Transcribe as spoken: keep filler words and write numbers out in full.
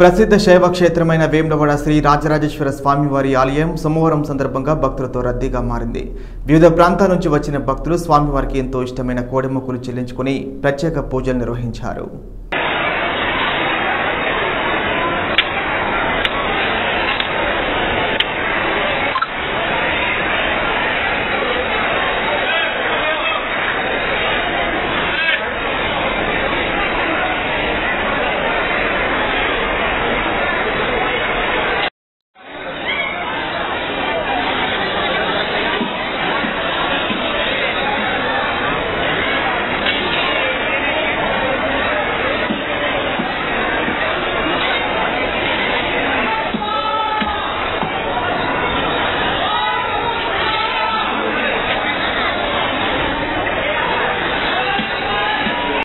ప్రసిద్ధ శైవ క్షేత్రమైన వేములవాడ శ్రీ రాజరాజేశ్వర స్వామివారి ఆలయం సోమవారం సందర్భంగా భక్తులతో రద్దీగా మారింది. వివిధ ప్రాంతాల నుంచి వచ్చిన భక్తులు స్వామివారికి ఎంతో ఇష్టమైన కోడెమొక్కులు చెల్లించుకొని ప్రత్యేక పూజలు నిర్వహించారు.